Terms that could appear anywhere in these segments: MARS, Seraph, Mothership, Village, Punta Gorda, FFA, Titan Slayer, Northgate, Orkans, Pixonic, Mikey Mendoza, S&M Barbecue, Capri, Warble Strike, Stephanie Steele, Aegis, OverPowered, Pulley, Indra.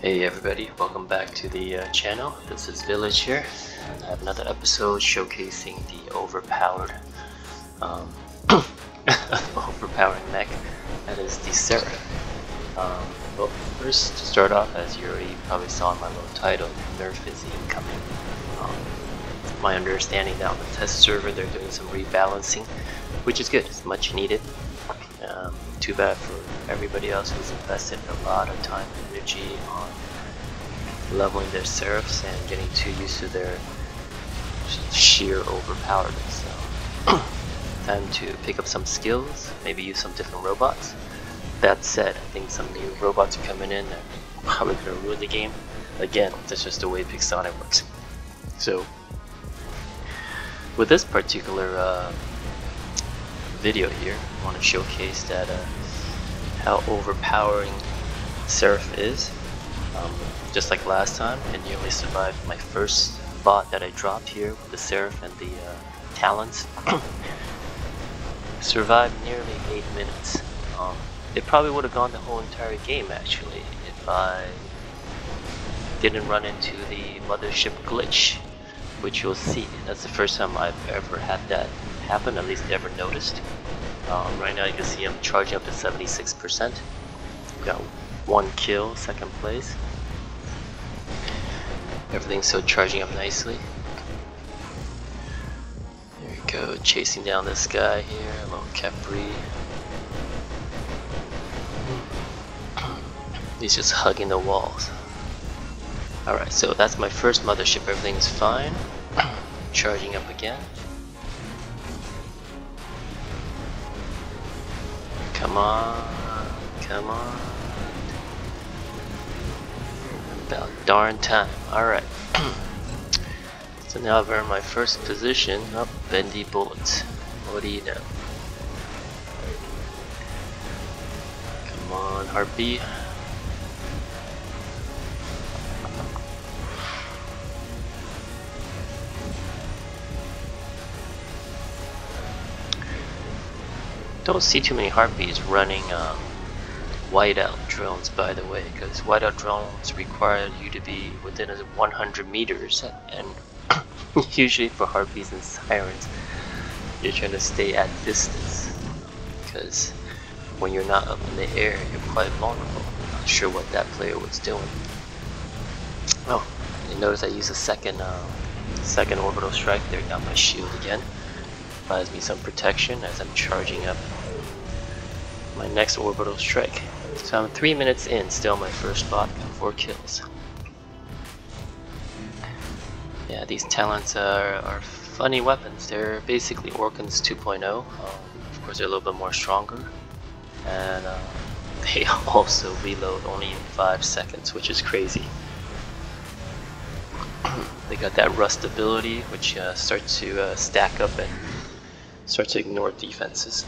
Hey everybody, welcome back to the channel. This is Village here. I have another episode showcasing the overpowered overpowered mech that is the Seraph. Well, first to start off, as you already probably saw in my little title, nerf is incoming. My understanding that on the test server they're doing some rebalancing, which is good. It's much needed. Too bad for everybody else who's invested a lot of time and energy on leveling their Seraphs and getting too used to their sheer overpoweredness. So, time to pick up some skills, maybe use some different robots. That said, I think some new robots are coming in that are probably going to ruin the game. Again, that's just the way Pixonic works. So, with this particular video here, I want to showcase that how overpowering Seraph is. Just like last time, it nearly survived my first bot that I dropped here with the Seraph and the talents. Survived nearly 8 minutes. It probably would have gone the whole entire game actually if I didn't run into the Mothership glitch, which you'll see. That's the first time I've ever had that happen, at least ever noticed. Right now you can see I'm charging up to 76%. Got one kill, second place. Everything's still charging up nicely. There we go, chasing down this guy here, a little Capri. He's just hugging the walls. Alright, so that's my first Mothership, everything's fine. Charging up again. Come on, come on. About darn time. Alright. So now I've earned my first position. Oh, bendy bullets. What do you know? Come on, Harpy. Don't see too many Harpies running whiteout drones, by the way, because whiteout drones require you to be within 100 meters, and usually for Harpies and Sirens, you're trying to stay at distance, because when you're not up in the air, you're quite vulnerable. I'm not sure what that player was doing. Oh, you notice I used a second orbital strike there. Got my shield again. Provides me some protection as I'm charging up my next orbital strike. So I'm 3 minutes in, still my first bot, 4 kills. Yeah, these talents are funny weapons. They're basically Orkans 2.0. Of course, they're a little bit more stronger, and they also reload only in 5 seconds, which is crazy. They got that rust ability, which starts to stack up and start to ignore defenses.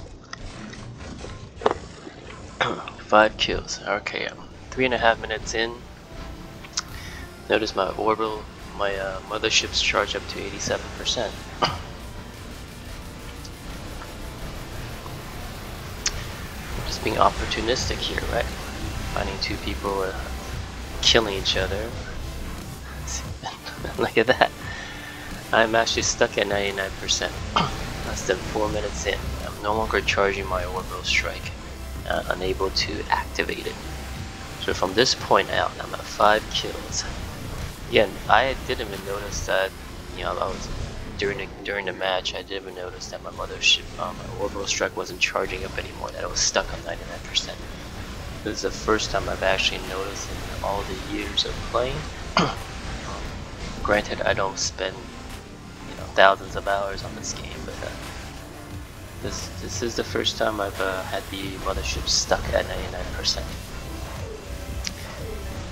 5 kills. Okay, I'm 3.5 minutes in. Notice my orbital, my mothership's charged up to 87%. Just being opportunistic here, right? Finding two people killing each other. Look at that. I'm actually stuck at 99%. Less than 4 minutes in, I'm no longer charging my orbital strike, unable to activate it. So from this point out, I'm at 5 kills. Again, I didn't even notice that, you know, I was during the match. I didn't even notice that my mothership, my orbital strike wasn't charging up anymore. That it was stuck on 99%. This is the first time I've actually noticed in all the years of playing. Granted, I don't spend, you know, thousands of hours on this game, but this is the first time I've had the mothership stuck at 99%.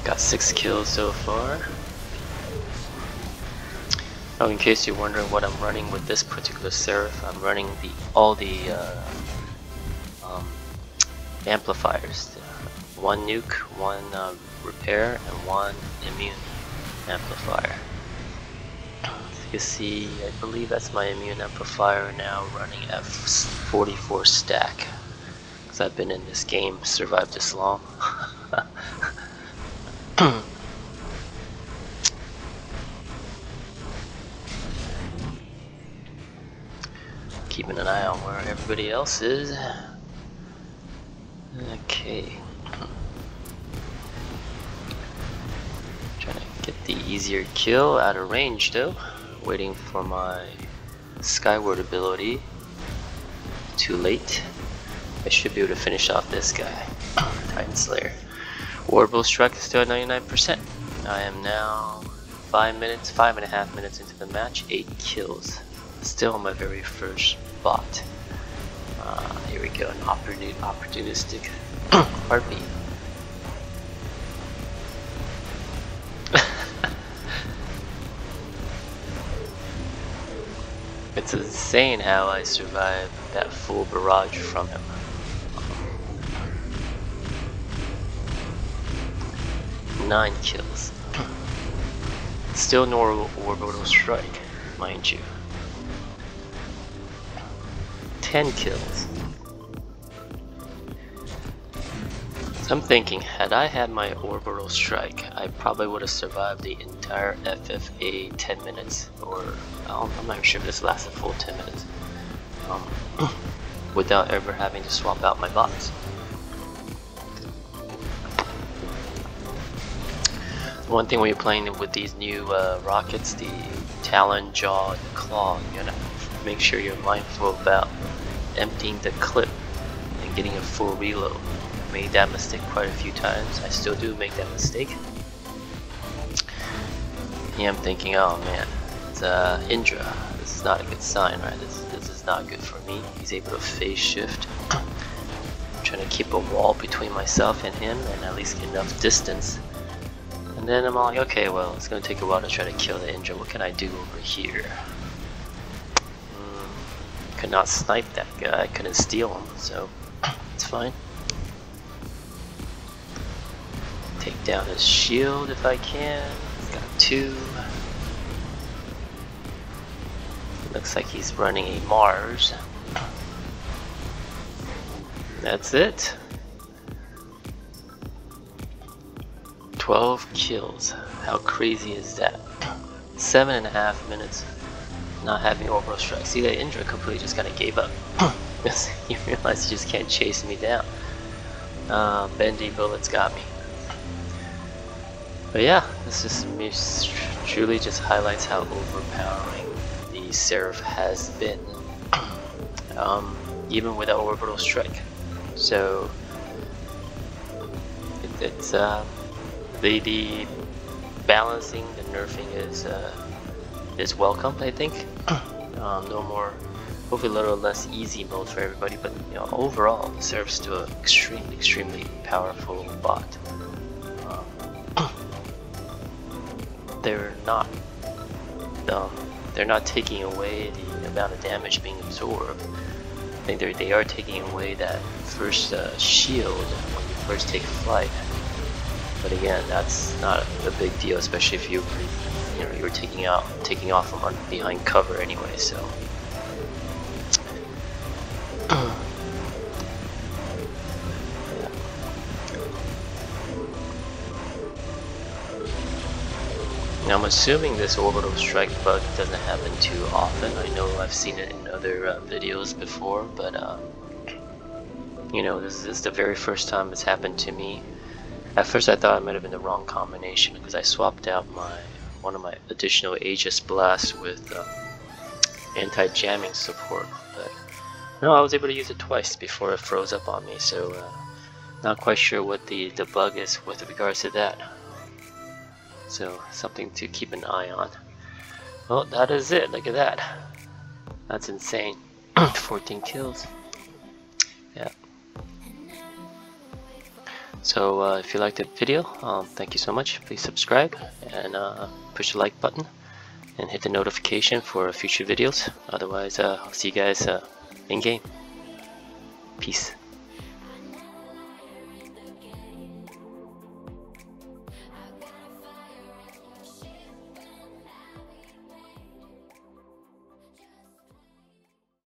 Got 6 kills so far. Now, in case you're wondering what I'm running with this particular Seraph, I'm running all the amplifiers: one nuke, one repair, and one immune amplifier. You can see, I believe that's my immune amplifier now running at 44 stack. Because I've been in this game, survived this long. keeping an eye on where everybody else is. Okay. Trying to get the easier kill out of range though. Waiting for my Skyward ability. Too late. I should be able to finish off this guy. Titan Slayer. Warble Strike is still at 99%. I am now 5 and a half minutes into the match, 8 kills. Still my very first bot. Here we go, an opportunistic heartbeat. It's insane how I survived that full barrage from him. Nine kills. Still no orbital strike, mind you. 10 kills. So I'm thinking, had I had my orbital strike, I probably would have survived the entire FFA 10 minutes, or I'm not sure if this lasted full 10 minutes, without ever having to swap out my bots. One thing when you're playing with these new rockets, the talon, jaw, and claw, you gotta make sure you're mindful about emptying the clip and getting a full reload. I made that mistake quite a few times. I still do make that mistake. Yeah, I'm thinking, oh man, it's Indra. This is not a good sign, right? This is not good for me. He's able to phase shift. I'm trying to keep a wall between myself and him, and at least get enough distance. And then I'm all like, okay, well, it's gonna take a while to try to kill the Indra. What can I do over here? Could not snipe that guy. I couldn't steal him, so it's fine. Take down his shield if I can. He's got 2. Looks like he's running a MARS. That's it. 12 kills. How crazy is that? 7.5 minutes not having orbital strike. See, that Indra completely just kind of gave up. You realize you just can't chase me down. Bendy bullets got me. But yeah, this just truly just highlights how overpowering the Seraph has been. Even without orbital strike. So The balancing, the nerfing is welcome, I think. No more, hopefully a little less easy mode for everybody, but you know, overall, the Seraph is still an extremely powerful bot. They're not taking away the amount of damage being absorbed. I think they are taking away that first shield when you first take flight. But again, that's not a big deal, especially if you were taking off from behind cover anyway. So now I'm assuming this orbital strike bug doesn't happen too often. I know I've seen it in other videos before, but you know, this is the very first time it's happened to me. At first I thought I might have been the wrong combination because I swapped out one of my additional Aegis blasts with anti-jamming support, but no, I was able to use it twice before it froze up on me, so not quite sure what the bug is with regards to that. So something to keep an eye on. Well, that is it. Look at that. That's insane. 14 kills. Yeah. So if you liked the video, thank you so much. Please subscribe and push the like button and hit the notification for future videos. Otherwise, I'll see you guys in game. Peace.